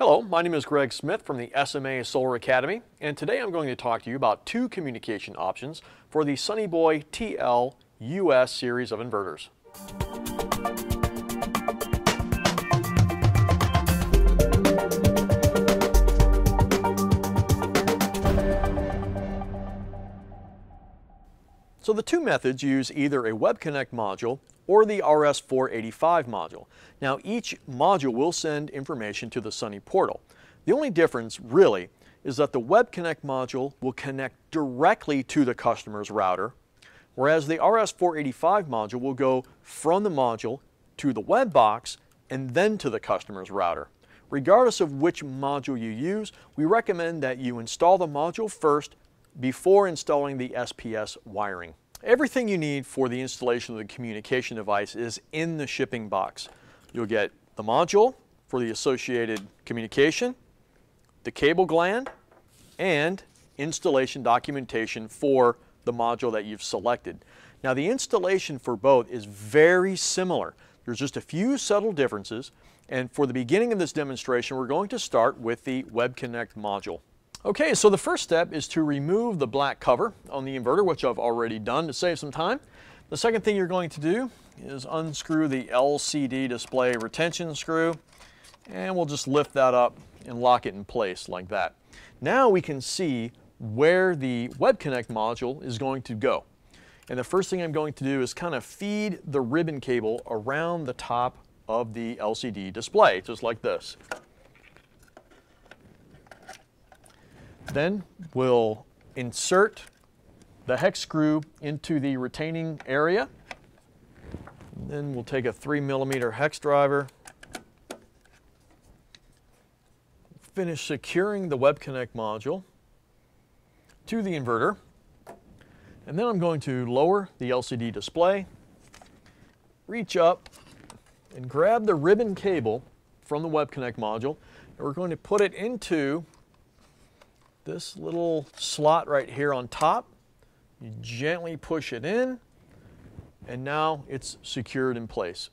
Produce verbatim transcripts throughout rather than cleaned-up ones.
Hello, my name is Greg Smith from the S M A Solar Academy, and today I'm going to talk to you about two communication options for the Sunny Boy T L U S series of inverters. So the two methods use either a WebConnect module or the R S four eighty-five module. Now each module will send information to the Sunny Portal. The only difference really is that the WebConnect module will connect directly to the customer's router, whereas the R S four eighty-five module will go from the module to the web box and then to the customer's router. Regardless of which module you use, we recommend that you install the module first before installing the S P S wiring. Everything you need for the installation of the communication device is in the shipping box. You'll get the module for the associated communication, the cable gland, and installation documentation for the module that you've selected. Now the installation for both is very similar. There's just a few subtle differences, and for the beginning of this demonstration we're going to start with the WebConnect module. Okay, so the first step is to remove the black cover on the inverter, which I've already done to save some time. The second thing you're going to do is unscrew the L C D display retention screw, and we'll just lift that up and lock it in place like that. Now we can see where the WebConnect module is going to go. And the first thing I'm going to do is kind of feed the ribbon cable around the top of the L C D display, just like this. Then we'll insert the hex screw into the retaining area. And then we'll take a three millimeter hex driver. Finish securing the WebConnect module to the inverter. And then I'm going to lower the L C D display, reach up and grab the ribbon cable from the WebConnect module. And we're going to put it into this little slot right here on top. You gently push it in, and now it's secured in place.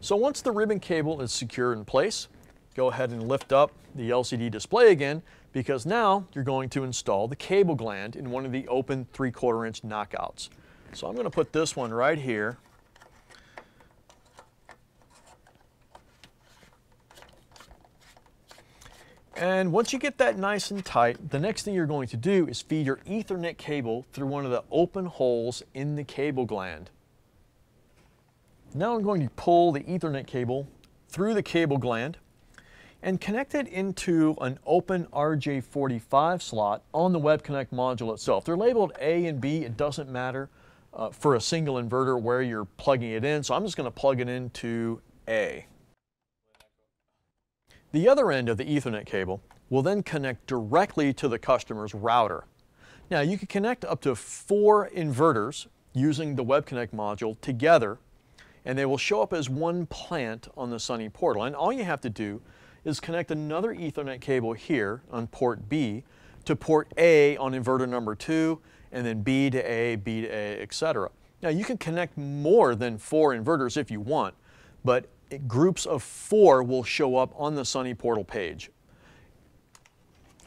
So once the ribbon cable is secured in place, go ahead and lift up the L C D display again, because now you're going to install the cable gland in one of the open three-quarter inch knockouts. So I'm going to put this one right here. And once you get that nice and tight, the next thing you're going to do is feed your Ethernet cable through one of the open holes in the cable gland. Now I'm going to pull the Ethernet cable through the cable gland and connect it into an open R J forty-five slot on the WebConnect module itself. They're labeled A and B. It doesn't matter uh, for a single inverter where you're plugging it in, so I'm just going to plug it into A. The other end of the Ethernet cable will then connect directly to the customer's router. Now you can connect up to four inverters using the WebConnect module together, and they will show up as one plant on the Sunny Portal. And all you have to do is connect another Ethernet cable here on port B to port A on inverter number two, and then B to A, B to A, et cetera. Now you can connect more than four inverters if you want, but It, groups of four will show up on the Sunny Portal page.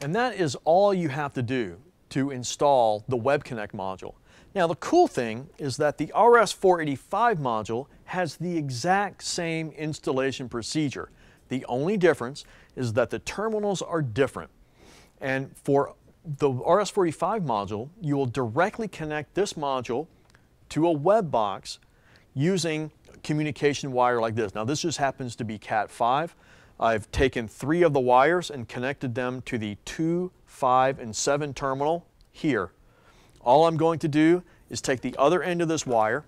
And that is all you have to do to install the WebConnect module. Now the cool thing is that the R S four eighty-five module has the exact same installation procedure. The only difference is that the terminals are different. And for the R S four eighty-five module, you will directly connect this module to a web box using communication wire like this. Now this just happens to be Cat five. I've taken three of the wires and connected them to the two, five, and seven terminal here. All I'm going to do is take the other end of this wire.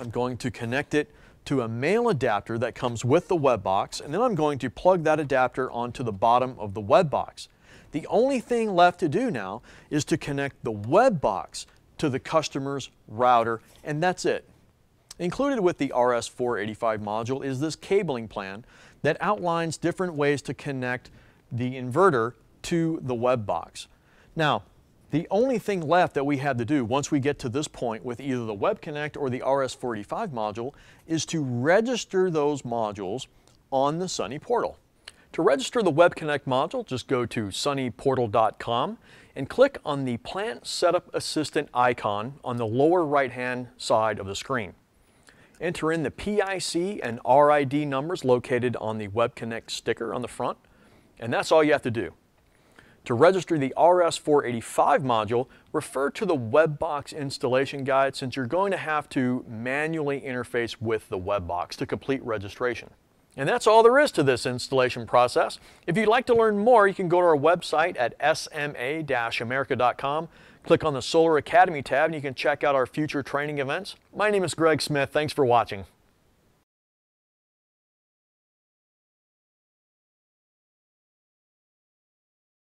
I'm going to connect it to a male adapter that comes with the web box, and then I'm going to plug that adapter onto the bottom of the web box. The only thing left to do now is to connect the web box to the customer's router, and that's it. Included with the R S four eighty-five module is this cabling plan that outlines different ways to connect the inverter to the web box. Now, the only thing left that we had to do once we get to this point with either the WebConnect or the R S four eighty-five module is to register those modules on the Sunny Portal. To register the WebConnect module, just go to sunny portal dot com and click on the Plant Setup Assistant icon on the lower right-hand side of the screen. Enter in the P I C and R I D numbers located on the WebConnect sticker on the front, and that's all you have to do. To register the R S four eighty-five module, refer to the WebBox installation guide, since you're going to have to manually interface with the WebBox to complete registration. And that's all there is to this installation process. If you'd like to learn more, you can go to our website at S M A dash America dot com, click on the Solar Academy tab, and you can check out our future training events. My name is Greg Smith. Thanks for watching.